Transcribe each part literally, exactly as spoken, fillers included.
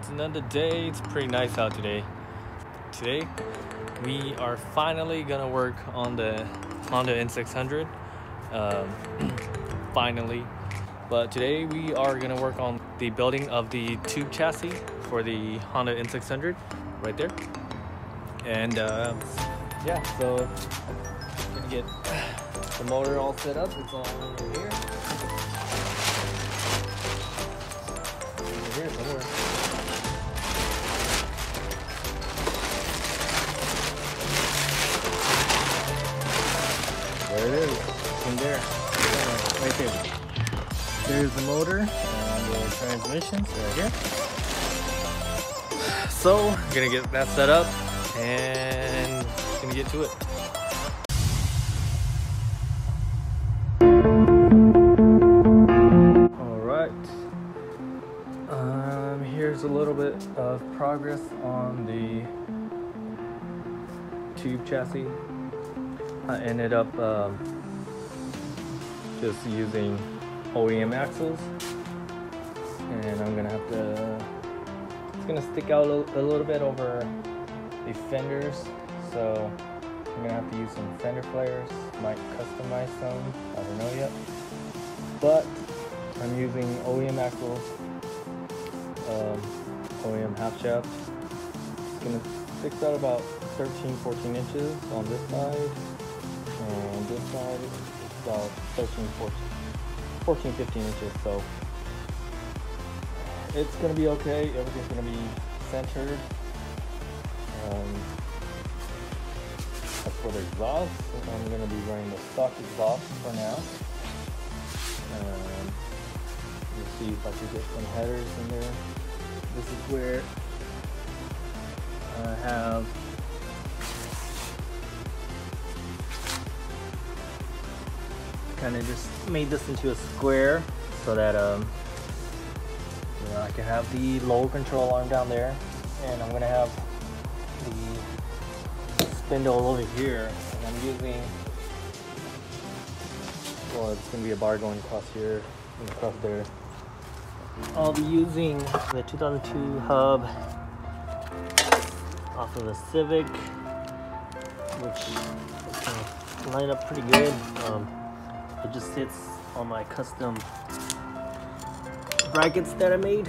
it's another day. It's pretty nice out today. Today we are finally gonna work on the Honda N six hundred. Um, finally. But today we are gonna work on the building of the tube chassis for the Honda N six hundred right there. And uh, yeah, so gonna get the motor all set up. It's all over here. Over here somewhere. There it is, in there, right there. There's the motor and the transmissions right here. So, gonna get that set up and gonna get to it. Alright, um, here's a little bit of progress on the tube chassis. I ended up um, just using O E M axles, and I'm gonna have to, it's gonna stick out a, a little bit over the fenders, so I'm gonna have to use some fender flares. Might customize some, I don't know yet, but I'm using O E M axles, um, O E M half shaft. It's gonna stick out about thirteen fourteen inches on this side. And this side is about thirteen, fourteen, fifteen inches, so it's going to be okay. Everything's going to be centered. Um, as for the exhaust, I'm going to be running the stock exhaust for now. Um, let's see if I can get some headers in there. This is where I have kind of just made this into a square so that um, you know, I can have the lower control arm down there, and I'm gonna have the spindle over here, and I'm using, well, it's gonna be a bar going across here and across there. I'll be using the two thousand two hub off of the Civic, which is lined up pretty good. Um, It just sits on my custom brackets that I made.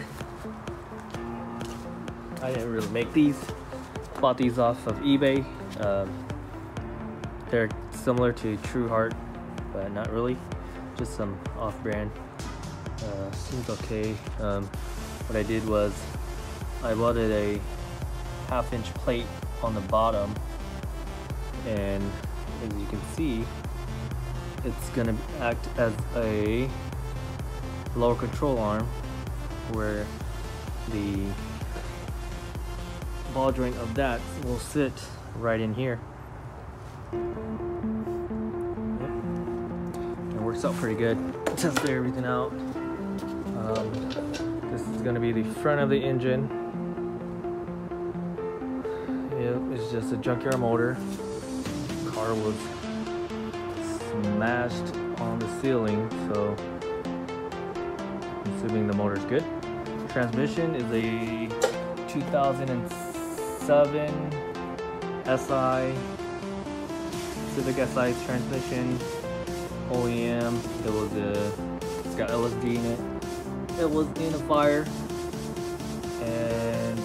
I didn't really make these. Bought these off of eBay. Um, they're similar to True Heart, but not really. Just some off-brand. Uh, seems okay. Um, what I did was I bought a half-inch plate on the bottom, and as you can see, it's gonna act as a lower control arm where the ball joint of that will sit right in here. Yep. It works out pretty good. Tested everything out. Um, this is gonna be the front of the engine. Yep, it's just a junkyard motor. The car was smashed on the ceiling, so assuming the motor's good. Transmission is a two thousand seven S I Civic S I transmission, O E M. It was a, it's got L S D in it. It was in a fire, and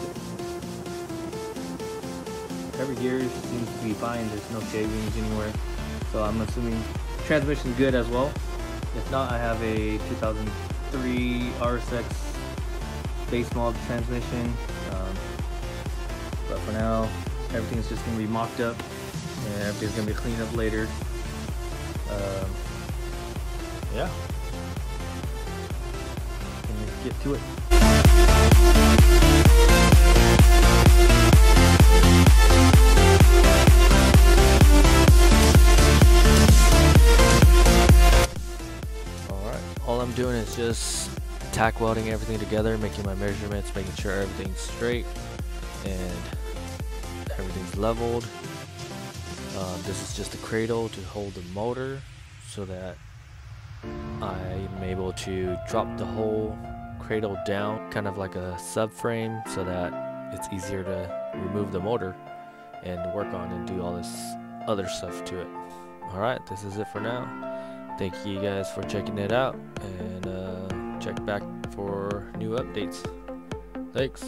every gear seems to be fine. There's no shavings anywhere. So I'm assuming transmission's good as well. If not, I have a two thousand three R S X base model transmission. Um, but for now, everything's just gonna be mocked up, and everything's gonna be cleaned up later. Um, yeah, let's get to it. Doing is just tack welding everything together, making my measurements, making sure everything's straight and everything's leveled. Uh, this is just a cradle to hold the motor so that I'm able to drop the whole cradle down, kind of like a subframe, so that it's easier to remove the motor and work on and do all this other stuff to it. Alright, this is it for now. Thank you guys for checking it out, and uh, check back for new updates. Thanks.